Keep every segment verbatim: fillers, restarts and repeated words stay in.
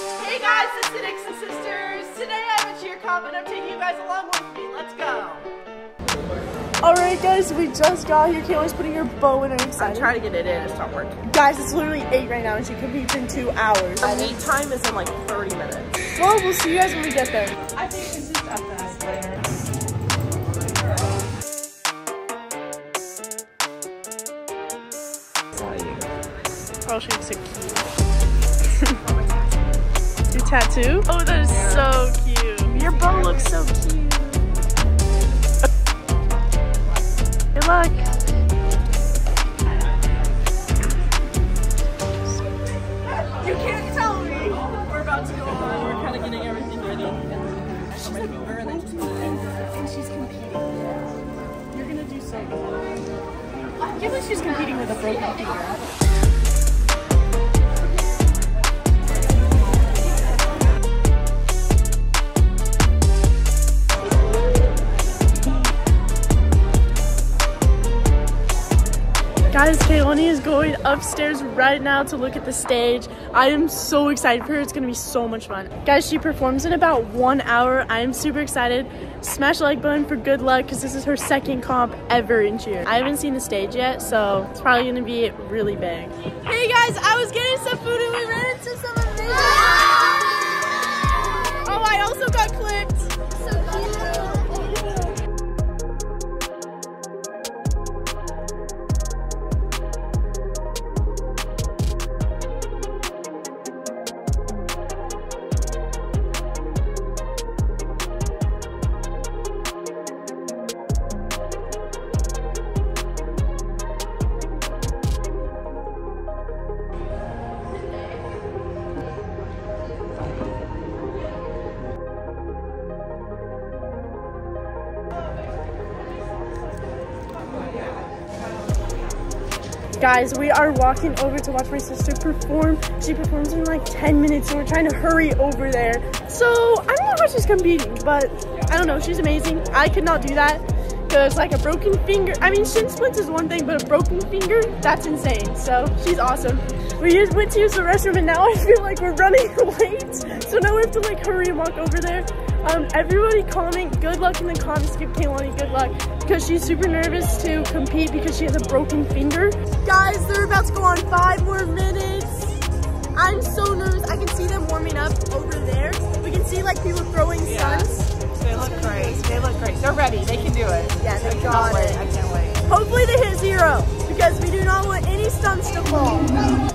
Hey guys, it's the Dixon Sisters. Today I'm a cheer comp and I'm taking you guys along with me. Let's go. Alright guys, we just got here. Keilahni's putting her bow in. I'm excited. I'm trying to get it in. It's not working. Guys, it's literally eight right now and she competes in two hours. The lead time is in like thirty minutes. Well, we'll see you guys when we get there. I think this is up to us later. Oh, she looks so cute. Your tattoo? Oh, that is so cute. Your bow looks so cute. Good luck. You can't tell me. We're about to go on. We're kind of getting everything ready. She's like early. And she's competing. You're going to do something. I feel like she's competing with a broken finger. Guys, Keilahni is going upstairs right now to look at the stage. I am so excited for her. It's going to be so much fun. Guys, she performs in about one hour. I am super excited. Smash the like button for good luck because this is her second comp ever in cheer. I haven't seen the stage yet, so it's probably going to be really big. Hey guys, I was getting some food and we ran into some amazing food. Oh, I also got clipped. Guys, we are walking over to watch my sister perform. She performs in like ten minutes, so we're trying to hurry over there. So, I don't know how she's competing, but I don't know, she's amazing. I could not do that, because like a broken finger, I mean, shin splints is one thing, but a broken finger, that's insane. So, she's awesome. We just went to use the restroom, and now I feel like we're running late. So now we have to like hurry and walk over there. Um, everybody comment good luck in the comments. Give Keilahni good luck because she's super nervous to compete because she has a broken finger. Guys, they're about to go on five more minutes. I'm so nervous. I can see them warming up over there. We can see like people throwing yeah. Stunts. They look great. They look great. They're ready. They can do it. Yeah, they I got it. Wait. I can't wait. Hopefully they hit zero because we do not want any stunts to fall. No.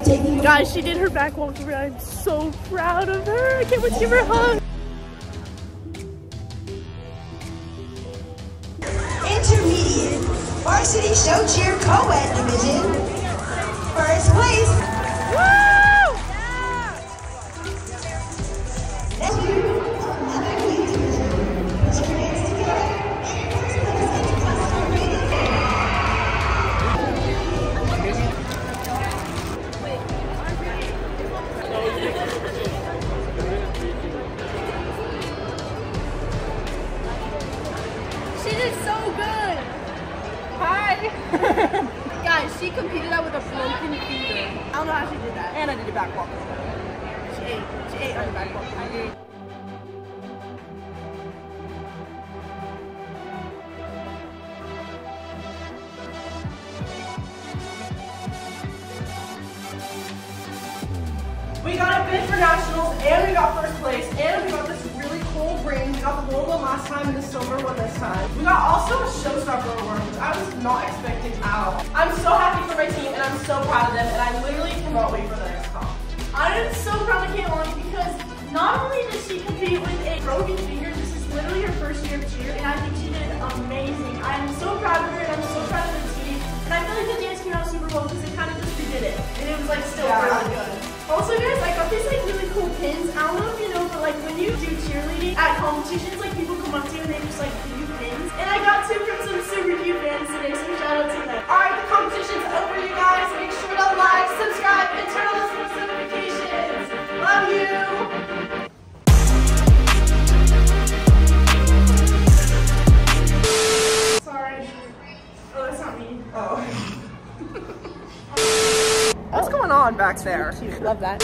Guys, she did her back walkover. I'm so proud of her. I can't wait to give her a hug. Intermediate varsity show cheer co-ed division, first place. Woo! Next year, another league division, which brings together any person that is in the classroom. She did so good! Hi! Guys, she competed out with a broken finger. I don't know how she did that. And I did a back walk. She ate. She ate on the back walk. I did. We got a bid for nationals, and we got first place, and we got this really cool ring. We got the gold one last time and the silver one this time. We got also a showstopper award, which I was not expecting at all. I'm so happy for my team, and I'm so proud of them, and I literally cannot wait for the next call. I am so proud of Kate Long because not only did she compete with a broken finger, this is literally her first year of cheer, and I think she did amazing. I am so proud of her, and I'm so proud of the team, and I feel like the dance came out super well because it kind of just redid it, and it was like still yeah. really good. Also guys, I got these like really cool pins. I don't know if you know, but like when you do cheerleading at competitions, like people come up to you and they just like give you pins. And I got two from some super cute fans today, so shout out to them. Alright, the competition's over you guys. Make sure to like, subscribe, and turn on those notifications. Love you! Back there. Love that.